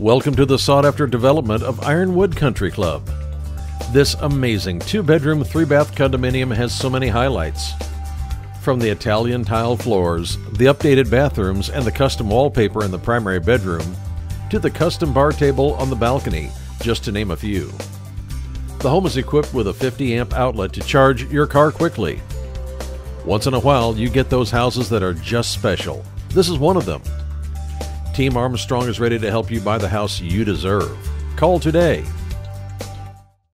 Welcome to the sought-after development of Ironwood Country Club. This amazing two-bedroom, three-bath condominium has so many highlights. From the Italian tile floors, the updated bathrooms and the custom wallpaper in the primary bedroom, to the custom bar table on the balcony, just to name a few. The home is equipped with a 50-amp outlet to charge your car quickly. Once in a while, you get those houses that are just special. This is one of them. Team Armstrong is ready to help you buy the house you deserve. Call today.